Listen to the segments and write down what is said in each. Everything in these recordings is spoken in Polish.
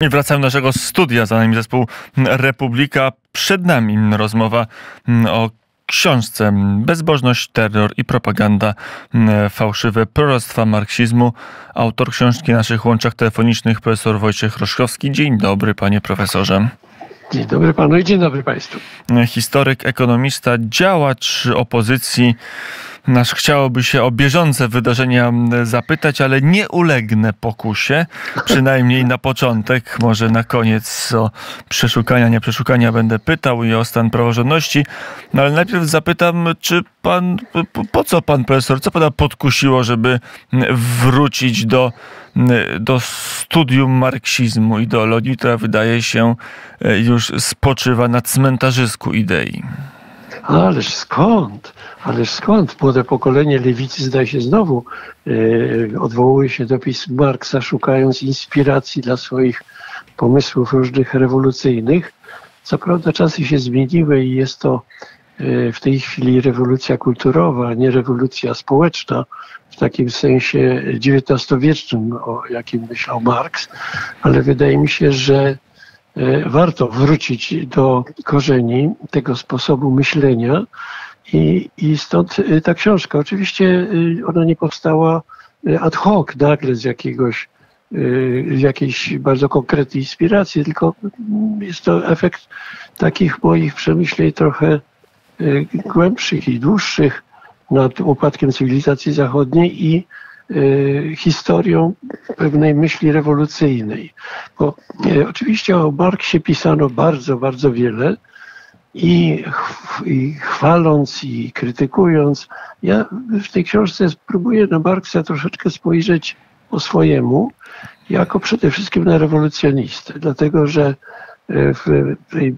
I wracamy do naszego studia, za nami zespół Republika. Przed nami rozmowa o książce Bezbożność, Terror i Propaganda, Fałszywe proroctwa marksizmu. Autor książki na naszych łączach telefonicznych profesor Wojciech Roszkowski. Dzień dobry, panie profesorze. Dzień dobry panu i dzień dobry państwu. Historyk, ekonomista, działacz opozycji. Nasz chciałoby się o bieżące wydarzenia zapytać, ale nie ulegnę pokusie, przynajmniej na początek, może na koniec o przeszukania, nieprzeszukania będę pytał i o stan praworządności, no ale najpierw zapytam, czy pan, po co pan profesor, co pana podkusiło, żeby wrócić do studium marksizmu, ideologii, która wydaje się już spoczywa na cmentarzysku idei? Ależ skąd? Ależ skąd? Młode pokolenie lewicy, zdaje się, znowu odwołuje się do pism Marksa, szukając inspiracji dla swoich pomysłów różnych rewolucyjnych. Co prawda czasy się zmieniły i jest to w tej chwili rewolucja kulturowa, a nie rewolucja społeczna, w takim sensie XIX-wiecznym, o jakim myślał Marks, ale wydaje mi się, że warto wrócić do korzeni tego sposobu myślenia i stąd ta książka. Oczywiście ona nie powstała ad hoc, nagle z jakiejś bardzo konkretnej inspiracji, tylko jest to efekt takich moich przemyśleń trochę głębszych i dłuższych nad upadkiem cywilizacji zachodniej i historią pewnej myśli rewolucyjnej. Bo oczywiście o Marksie pisano bardzo, bardzo wiele i chwaląc, i krytykując. Ja w tej książce spróbuję na Marksa troszeczkę spojrzeć po swojemu, jako przede wszystkim na rewolucjonistę, dlatego że w tej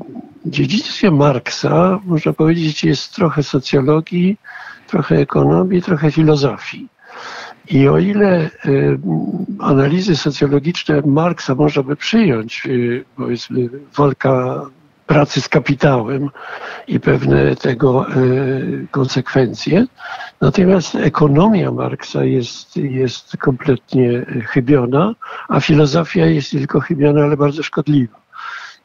dziedzictwie Marksa, można powiedzieć, jest trochę socjologii, trochę ekonomii, trochę filozofii. I o ile analizy socjologiczne Marksa można by przyjąć, powiedzmy, walka pracy z kapitałem i pewne tego konsekwencje, natomiast ekonomia Marksa jest kompletnie chybiona, a filozofia jest nie tylko chybiona, ale bardzo szkodliwa.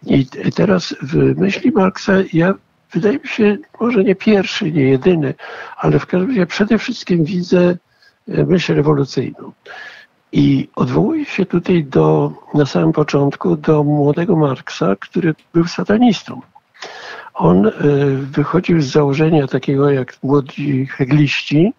I teraz w myśli Marksa ja, wydaje mi się, może nie pierwszy, nie jedyny, ale w każdym razie przede wszystkim widzę myśl rewolucyjną. I odwołuje się tutaj na samym początku do młodego Marksa, który był satanistą. On wychodził z założenia takiego jak młodzi hegliści,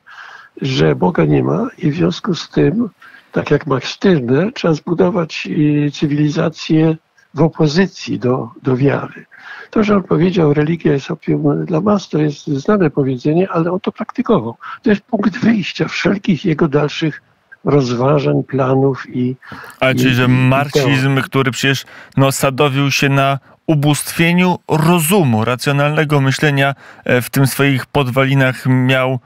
że Boga nie ma i w związku z tym, tak jak Max Stirner, trzeba zbudować cywilizację w opozycji do wiary. To, że on powiedział, religia jest opium dla mas, to jest znane powiedzenie, ale on to praktykował. To jest punkt wyjścia wszelkich jego dalszych rozważań, planów i... Ale czyli, że marksizm, który przecież sadowił się na ubóstwieniu rozumu, racjonalnego myślenia, w tym swoich podwalinach miał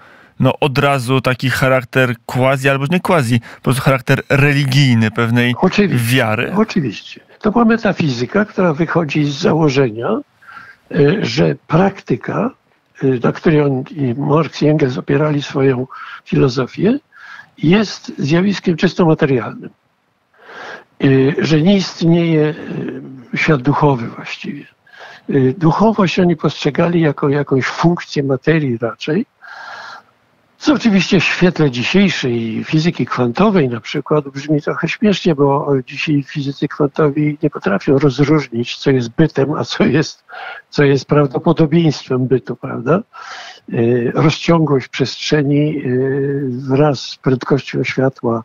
od razu taki charakter quasi, albo nie quasi, po prostu charakter religijny pewnej wiary. Oczywiście. To była metafizyka, która wychodzi z założenia, że praktyka, na której Marks i Engels opierali swoją filozofię, jest zjawiskiem czysto materialnym. Że nie istnieje świat duchowy właściwie. Duchowość oni postrzegali jako jakąś funkcję materii raczej, co oczywiście w świetle dzisiejszej fizyki kwantowej na przykład brzmi trochę śmiesznie, bo dzisiaj fizycy kwantowi nie potrafią rozróżnić, co jest bytem, a co jest prawdopodobieństwem bytu, prawda? Rozciągłość przestrzeni wraz z prędkością światła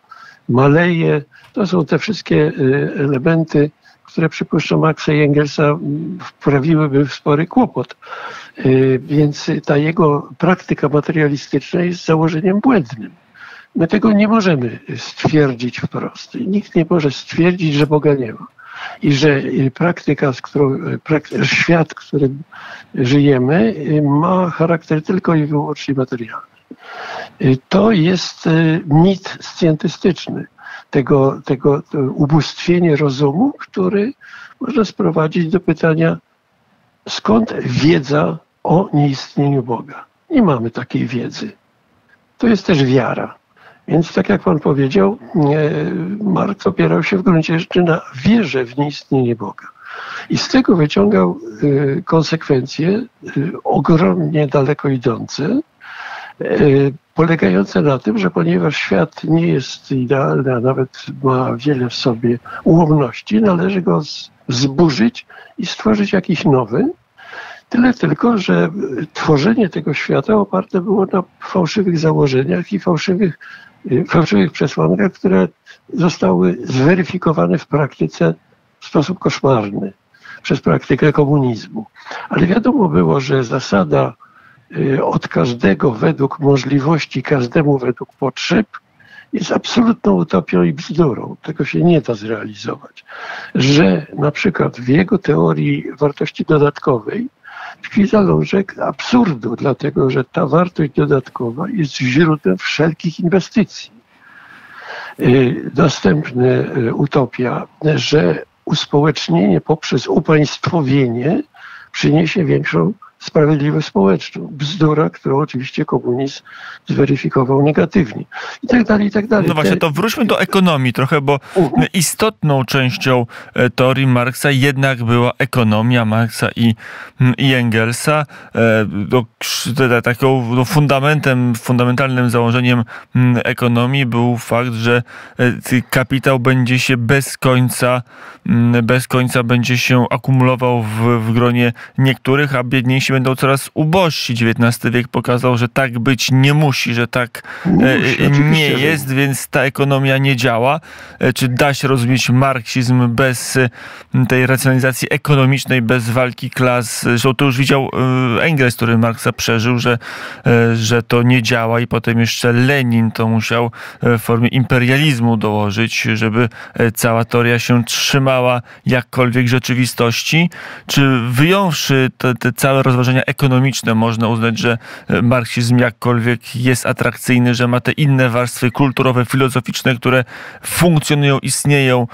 maleje. To są te wszystkie elementy, które, przypuszczam, Maxa i Engelsa wprawiłyby w spory kłopot. Więc ta jego praktyka materialistyczna jest założeniem błędnym. My tego nie możemy stwierdzić wprost. Nikt nie może stwierdzić, że Boga nie ma. I że świat, w którym żyjemy, ma charakter tylko i wyłącznie materialny. To jest mit scjentystyczny. To ubóstwienie rozumu, który można sprowadzić do pytania, skąd wiedza o nieistnieniu Boga. Nie mamy takiej wiedzy. To jest też wiara. Więc tak jak pan powiedział, Marks opierał się w gruncie rzeczy na wierze w nieistnienie Boga. I z tego wyciągał konsekwencje ogromnie daleko idące, polegające na tym, że ponieważ świat nie jest idealny, a nawet ma wiele w sobie ułomności, należy go zburzyć i stworzyć jakiś nowy. Tyle tylko, że tworzenie tego świata oparte było na fałszywych założeniach i fałszywych przesłankach, które zostały zweryfikowane w praktyce w sposób koszmarny przez praktykę komunizmu. Ale wiadomo było, że zasada od każdego według możliwości, każdemu według potrzeb jest absolutną utopią i bzdurą. Tego się nie da zrealizować. Że na przykład w jego teorii wartości dodatkowej tkwi zalążek absurdu, dlatego że ta wartość dodatkowa jest źródłem wszelkich inwestycji. Następna utopia, że uspołecznienie poprzez upaństwowienie przyniesie większą sprawiedliwość społeczną. Bzdura, którą oczywiście komunizm zweryfikował negatywnie. I tak dalej, i tak dalej. No właśnie, to wróćmy do ekonomii trochę, bo istotną częścią teorii Marksa jednak była ekonomia Marksa i Engelsa. Taką fundamentalnym założeniem ekonomii był fakt, że kapitał będzie się bez końca będzie się akumulował w gronie niektórych, a biedniejsi będą coraz ubożsi. XIX wiek pokazał, że tak być nie musi, że tak nie jest, więc ta ekonomia nie działa. Czy da się rozumieć marksizm bez tej racjonalizacji ekonomicznej, bez walki klas? Zresztą to już widział Engels, który Marksa przeżył, że to nie działa, i potem jeszcze Lenin to musiał w formie imperializmu dołożyć, żeby cała teoria się trzymała jakkolwiek rzeczywistości. Czy wyjąwszy te całe rozważania ekonomiczne, można uznać, że marksizm jakkolwiek jest atrakcyjny, że ma te inne warstwy kulturowe, filozoficzne, które funkcjonują, istnieją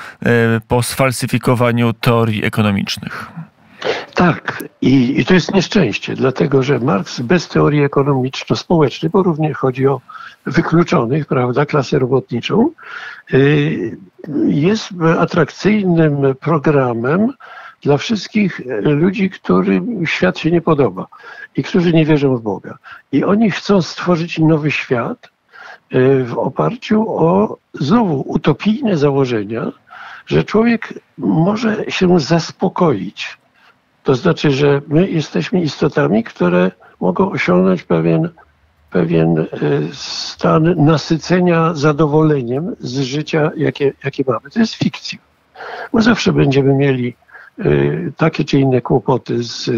po sfalsyfikowaniu teorii ekonomicznych? Tak, i to jest nieszczęście, dlatego że Marks bez teorii ekonomiczno-społecznej, bo również chodzi o wykluczonych, prawda, klasę robotniczą, jest atrakcyjnym programem dla wszystkich ludzi, którym świat się nie podoba i którzy nie wierzą w Boga. I oni chcą stworzyć nowy świat w oparciu o znowu utopijne założenia, że człowiek może się zaspokoić. To znaczy, że my jesteśmy istotami, które mogą osiągnąć pewien stan nasycenia zadowoleniem z życia, jakie mamy. To jest fikcja. Bo zawsze będziemy mieli takie czy inne kłopoty z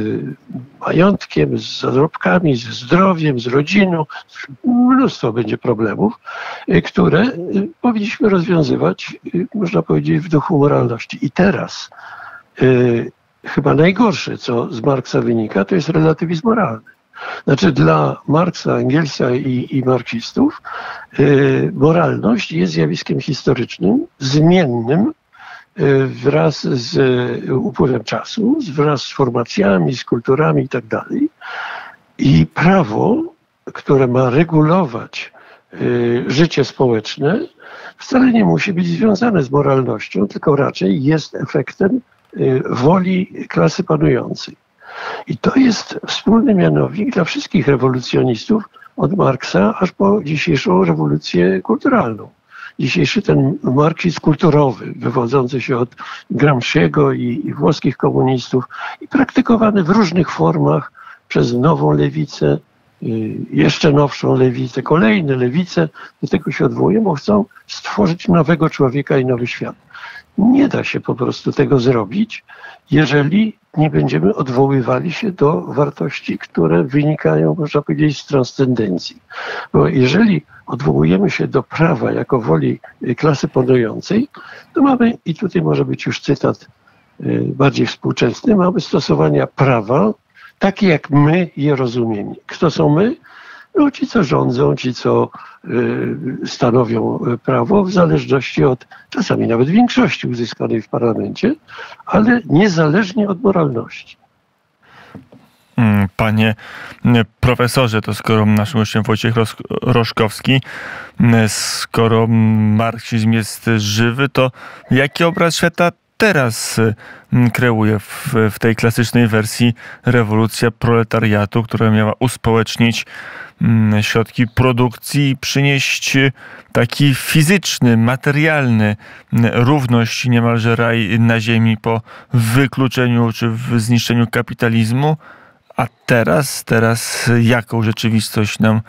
majątkiem, z zarobkami, ze zdrowiem, z rodziną. Mnóstwo będzie problemów, które powinniśmy rozwiązywać, można powiedzieć, w duchu moralności. I teraz chyba najgorsze, co z Marksa wynika, to jest relatywizm moralny. Znaczy dla Marksa, Engelsa i marksistów moralność jest zjawiskiem historycznym, zmiennym, wraz z upływem czasu, wraz z formacjami, z kulturami itd. I prawo, które ma regulować życie społeczne, wcale nie musi być związane z moralnością, tylko raczej jest efektem woli klasy panującej. I to jest wspólny mianownik dla wszystkich rewolucjonistów od Marksa aż po dzisiejszą rewolucję kulturalną. Dzisiejszy ten marksizm kulturowy, wywodzący się od Gramsciego i włoskich komunistów i praktykowany w różnych formach przez nową lewicę, jeszcze nowszą lewicę, kolejne lewice, do tego się odwołują, bo chcą stworzyć nowego człowieka i nowy świat. Nie da się po prostu tego zrobić, jeżeli nie będziemy odwoływali się do wartości, które wynikają, można powiedzieć, z transcendencji. Bo jeżeli odwołujemy się do prawa jako woli klasy panującej, to mamy, i tutaj może być już cytat bardziej współczesny, mamy stosowania prawa takie, jak my je rozumiemy. Kto są my? No, ci, co rządzą, ci, co stanowią prawo, w zależności od, czasami nawet większości uzyskanej w parlamencie, ale niezależnie od moralności. Panie profesorze, to skoro naszym gościem Wojciech Roszkowski, skoro marksizm jest żywy, to jaki obraz świata teraz kreuje w tej klasycznej wersji rewolucja proletariatu, która miała uspołecznić środki produkcji i przynieść taki fizyczny, materialny równość, niemalże raj na ziemi po wykluczeniu czy zniszczeniu kapitalizmu? A teraz jaką rzeczywistość nam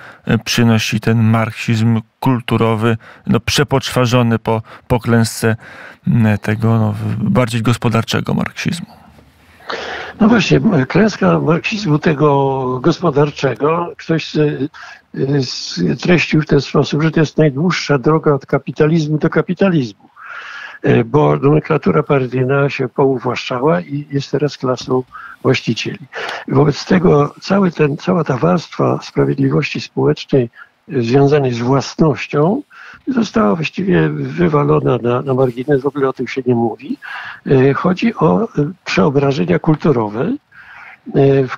przynosi ten marksizm kulturowy, no przepoczwarzony po klęsce tego bardziej gospodarczego marksizmu? No właśnie, klęska marksizmu tego gospodarczego, ktoś treścił w ten sposób, że to jest najdłuższa droga od kapitalizmu do kapitalizmu, bo nomenklatura partyjna się pouwłaszczała i jest teraz klasą właścicieli. Wobec tego cała ta warstwa sprawiedliwości społecznej związanej z własnością została właściwie wywalona na margines, w ogóle o tym się nie mówi. Chodzi o przeobrażenia kulturowe, w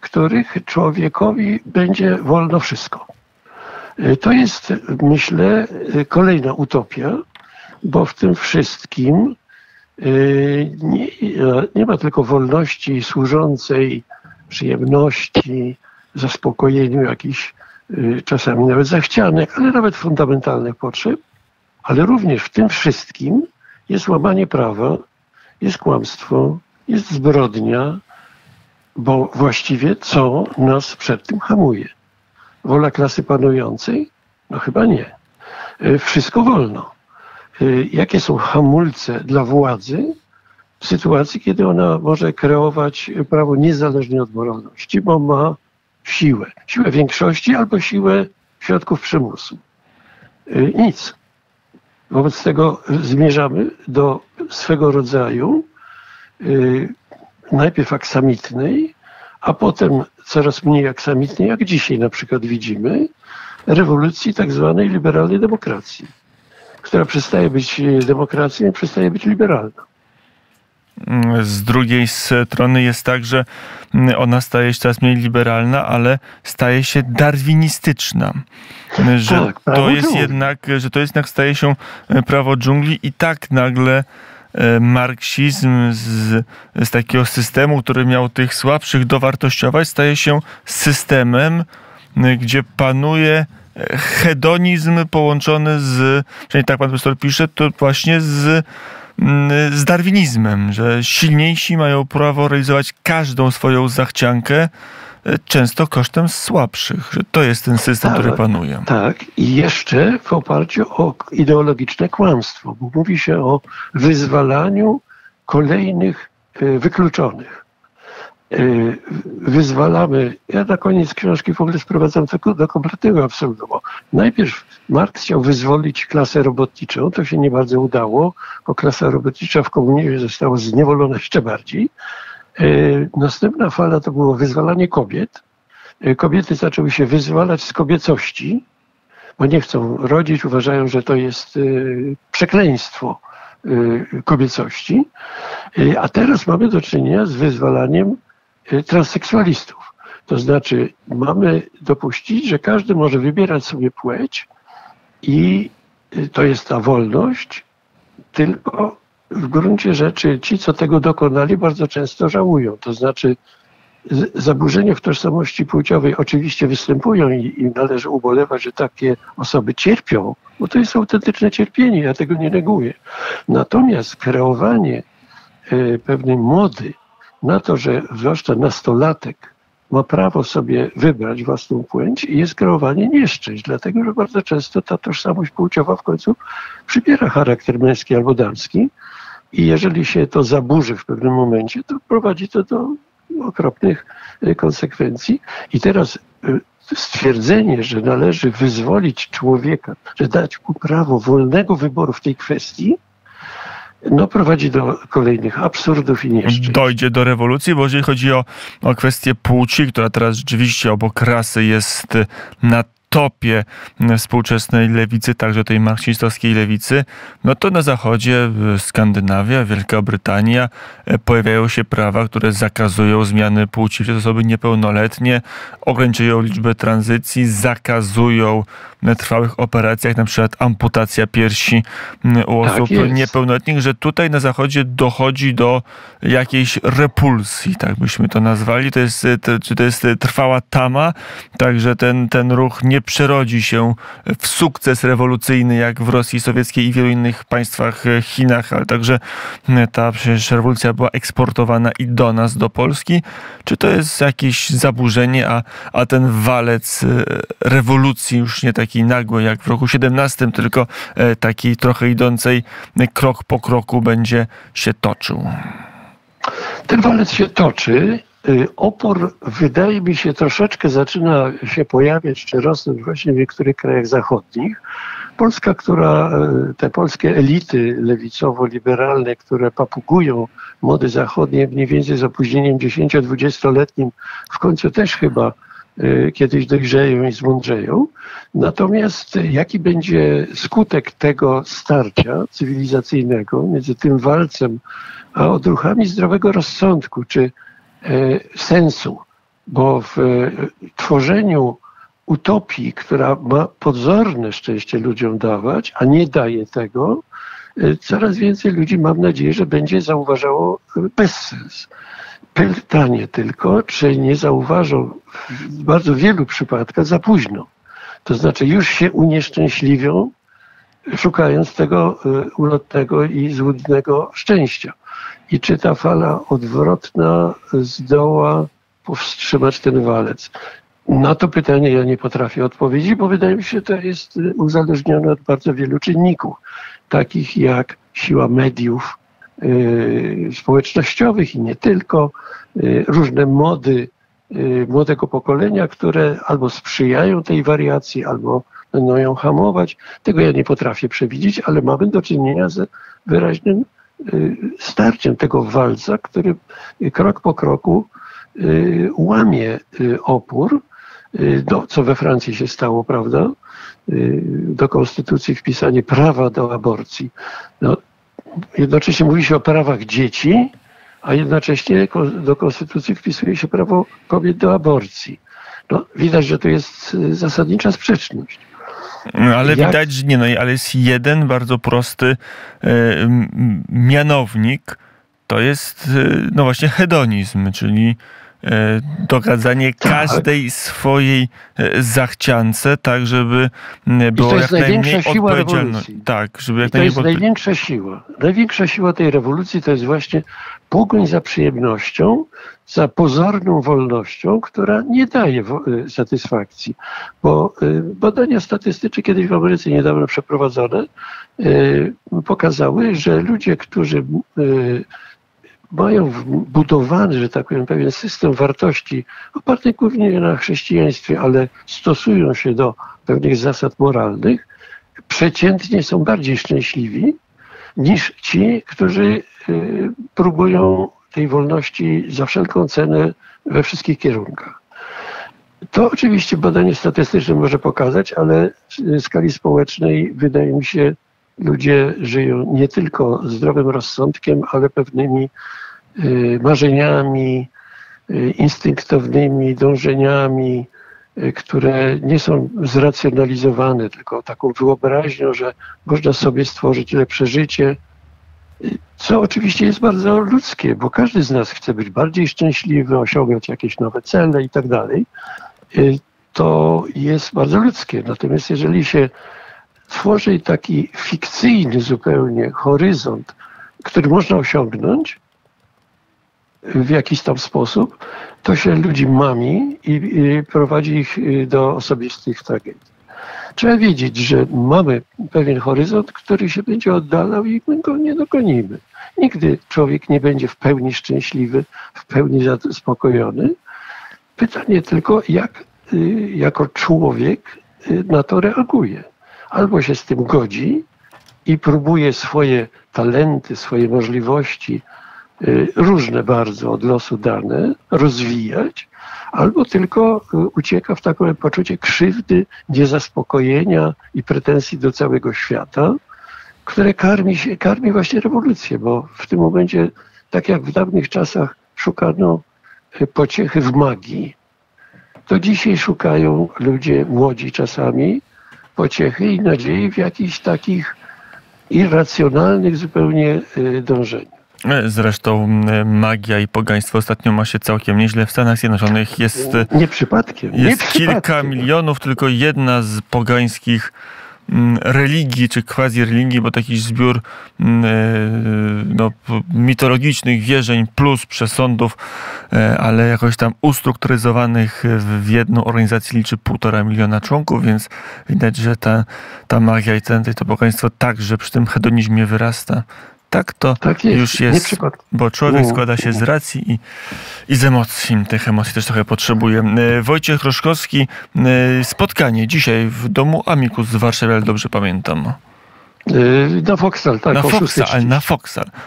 których człowiekowi będzie wolno wszystko. To jest, myślę, kolejna utopia, bo w tym wszystkim nie ma tylko wolności służącej przyjemności, zaspokojeniu jakichś czasami nawet zachcianek, ale nawet fundamentalnych potrzeb, ale również w tym wszystkim jest łamanie prawa, jest kłamstwo, jest zbrodnia, bo właściwie co nas przed tym hamuje? Wola klasy panującej? No chyba nie. Wszystko wolno. Jakie są hamulce dla władzy w sytuacji, kiedy ona może kreować prawo niezależnie od moralności, bo ma siłę. Siłę większości albo siłę środków przymusu. Nic. Wobec tego zmierzamy do swego rodzaju najpierw aksamitnej, a potem coraz mniej aksamitnej, jak dzisiaj na przykład widzimy, rewolucji tak zwanej liberalnej demokracji, która przestaje być demokracją i przestaje być liberalna. Z drugiej strony jest tak, że ona staje się coraz mniej liberalna, ale staje się darwinistyczna. Że tak, to jednak staje się prawo dżungli i tak nagle marksizm z takiego systemu, który miał tych słabszych dowartościować, staje się systemem, gdzie panuje hedonizm połączony z, czyli tak pan profesor pisze, to właśnie z darwinizmem, że silniejsi mają prawo realizować każdą swoją zachciankę, często kosztem słabszych. Że to jest ten system, który panuje. Tak. I jeszcze w oparciu o ideologiczne kłamstwo, bo mówi się o wyzwalaniu kolejnych wykluczonych. Wyzwalamy, ja na koniec książki w ogóle sprowadzam to do kompletnego absurdu. Najpierw Marks chciał wyzwolić klasę robotniczą, to się nie bardzo udało, bo klasa robotnicza w komunizmie została zniewolona jeszcze bardziej. Następna fala to było wyzwalanie kobiet. Kobiety zaczęły się wyzwalać z kobiecości, bo nie chcą rodzić, uważają, że to jest przekleństwo kobiecości. A teraz mamy do czynienia z wyzwalaniem transseksualistów. To znaczy mamy dopuścić, że każdy może wybierać sobie płeć i to jest ta wolność, tylko w gruncie rzeczy ci, co tego dokonali, bardzo często żałują. To znaczy zaburzenia w tożsamości płciowej oczywiście występują i należy ubolewać, że takie osoby cierpią, bo to jest autentyczne cierpienie, ja tego nie neguję. Natomiast kreowanie pewnej mody na to, że zwłaszcza nastolatek ma prawo sobie wybrać własną płeć, i jest kreowanie nieszczęść, dlatego że bardzo często ta tożsamość płciowa w końcu przybiera charakter męski albo damski i jeżeli się to zaburzy w pewnym momencie, to prowadzi to do okropnych konsekwencji. I teraz stwierdzenie, że należy wyzwolić człowieka, że dać mu prawo wolnego wyboru w tej kwestii, no prowadzi do kolejnych absurdów i nieszczęść. Dojdzie do rewolucji, bo jeżeli chodzi o kwestię płci, która teraz rzeczywiście obok rasy jest na topie współczesnej lewicy, także tej marksistowskiej lewicy, no to na zachodzie Skandynawia, Wielka Brytania pojawiają się prawa, które zakazują zmiany płci przez osoby niepełnoletnie, ograniczają liczbę tranzycji, zakazują trwałych operacji, jak na przykład amputacja piersi u osób niepełnoletnich, że tutaj na zachodzie dochodzi do jakiejś repulsji, tak byśmy to nazwali. To jest trwała tama, także ten ruch nie przerodzi się w sukces rewolucyjny jak w Rosji Sowieckiej i wielu innych państwach, Chinach, ale także ta przecież rewolucja była eksportowana i do nas, do Polski. Czy to jest jakieś zaburzenie, a ten walec rewolucji już nie taki nagły jak w roku 17, tylko takiej trochę idącej krok po kroku będzie się toczył? Ten walec się toczy. Opór, wydaje mi się, troszeczkę zaczyna się pojawiać czy rosnąć właśnie w niektórych krajach zachodnich. Polska, te polskie elity lewicowo-liberalne, które papugują mody zachodnie mniej więcej z opóźnieniem 10-20-letnim, w końcu też chyba kiedyś dojrzeją i zmądrzeją. Natomiast jaki będzie skutek tego starcia cywilizacyjnego między tym walcem a odruchami zdrowego rozsądku, czy sensu, bo w tworzeniu utopii, która ma pozorne szczęście ludziom dawać, a nie daje tego, coraz więcej ludzi, mam nadzieję, że będzie zauważało bezsens. Pytanie tylko, czy nie zauważą w bardzo wielu przypadkach za późno. To znaczy już się unieszczęśliwią, szukając tego ulotnego i złudnego szczęścia. I czy ta fala odwrotna zdoła powstrzymać ten walec? Na to pytanie ja nie potrafię odpowiedzieć, bo wydaje mi się, to jest uzależnione od bardzo wielu czynników, takich jak siła mediów społecznościowych i nie tylko, różne mody młodego pokolenia, które albo sprzyjają tej wariacji, albo będą ją hamować. Tego ja nie potrafię przewidzieć, ale mamy do czynienia z wyraźnym starciem tego walca, który krok po kroku łamie opór, co we Francji się stało, prawda? Do konstytucji wpisanie prawa do aborcji. No, jednocześnie mówi się o prawach dzieci, a jednocześnie do konstytucji wpisuje się prawo kobiet do aborcji. No, widać, że to jest zasadnicza sprzeczność. No, ale widać, że ale jest jeden bardzo prosty mianownik, to jest no właśnie hedonizm, czyli dogadzanie każdej swojej zachciance, tak żeby było jak najmniej odpowiedzialności. Tak, żeby jak najmniej. To jest największa siła. Największa siła tej rewolucji to jest właśnie pogoń za przyjemnością, za pozorną wolnością, która nie daje satysfakcji. Bo badania statystyczne kiedyś w Ameryce niedawno przeprowadzone pokazały, że ludzie, którzy mają budowany, że tak powiem, pewien system wartości oparty głównie na chrześcijaństwie, ale stosują się do pewnych zasad moralnych, przeciętnie są bardziej szczęśliwi niż ci, którzy próbują tej wolności za wszelką cenę we wszystkich kierunkach. To oczywiście badanie statystyczne może pokazać, ale w skali społecznej wydaje mi się, ludzie żyją nie tylko zdrowym rozsądkiem, ale pewnymi marzeniami, instynktownymi dążeniami, które nie są zracjonalizowane, tylko taką wyobraźnią, że można sobie stworzyć lepsze życie, co oczywiście jest bardzo ludzkie, bo każdy z nas chce być bardziej szczęśliwy, osiągać jakieś nowe cele i tak dalej. To jest bardzo ludzkie. Natomiast jeżeli się tworzy taki fikcyjny zupełnie horyzont, który można osiągnąć w jakiś tam sposób, to się ludzi mami i prowadzi ich do osobistych tragedii. Trzeba wiedzieć, że mamy pewien horyzont, który się będzie oddalał i my go nie dogonimy. Nigdy człowiek nie będzie w pełni szczęśliwy, w pełni zaspokojony. Pytanie tylko, jak jako człowiek na to reaguje. Albo się z tym godzi i próbuje swoje talenty, swoje możliwości różne bardzo od losu dane, rozwijać, albo tylko ucieka w takie poczucie krzywdy, niezaspokojenia i pretensji do całego świata, które karmi właśnie rewolucję, bo w tym momencie, tak jak w dawnych czasach szukano pociechy w magii, to dzisiaj szukają ludzie młodzi czasami pociechy i nadziei w jakichś takich irracjonalnych zupełnie dążeniach. Zresztą magia i pogaństwo ostatnio ma się całkiem nieźle. W Stanach Zjednoczonych jest, kilka milionów, tylko jedna z pogańskich religii, czy quasi-religii, bo taki zbiór mitologicznych wierzeń plus przesądów, ale jakoś tam ustrukturyzowanych w jedną organizację liczy 1,5 miliona członków, więc widać, że ta magia i to pogaństwo także przy tym hedonizmie wyrasta. Tak to tak jest, już jest, bo człowiek składa się z racji i z emocji. Tych emocji też trochę potrzebuje. Wojciech Roszkowski, spotkanie dzisiaj w domu Amikus w Warszawie, ale dobrze pamiętam. Na Foksal, tak.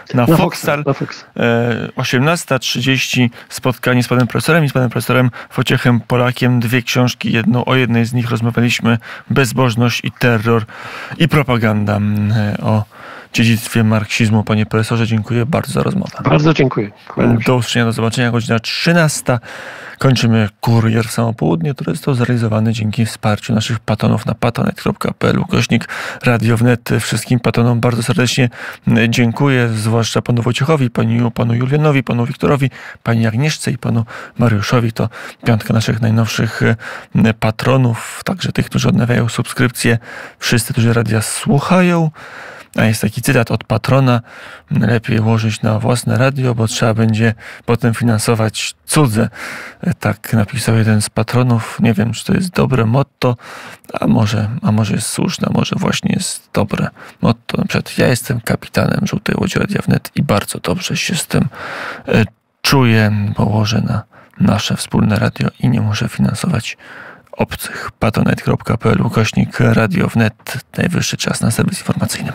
Na Foksal. 18:30 spotkanie z panem profesorem i z panem profesorem Wojciechem Polakiem. Dwie książki, o jednej z nich rozmawialiśmy. Bezbożność i terror i propaganda. O dziedzictwie marksizmu. Panie profesorze, dziękuję bardzo za rozmowę. Bardzo dziękuję. Do usłyszenia, do zobaczenia. Godzina 13. Kończymy Kurier w samo południe, który został zrealizowany dzięki wsparciu naszych patronów na patronet.pl. /Radio WNET. Wszystkim patronom bardzo serdecznie dziękuję, zwłaszcza panu Wojciechowi, panu Julianowi, panu Wiktorowi, pani Agnieszce i panu Mariuszowi. To piątka naszych najnowszych patronów, także tych, którzy odnawiają subskrypcje. Wszyscy, którzy radia słuchają. A jest taki cytat od patrona: lepiej łożyć na własne radio, bo trzeba będzie potem finansować cudze. Tak napisał jeden z patronów. Nie wiem, czy to jest dobre motto, a może jest słuszne, może właśnie jest dobre motto. Na przykład: ja jestem kapitanem żółtej łodzi Radia WNET i bardzo dobrze się z tym czuję, bo łożę na nasze wspólne radio i nie muszę finansować obcych. patronet.pl /Radio WNET. Najwyższy czas na serwis informacyjny.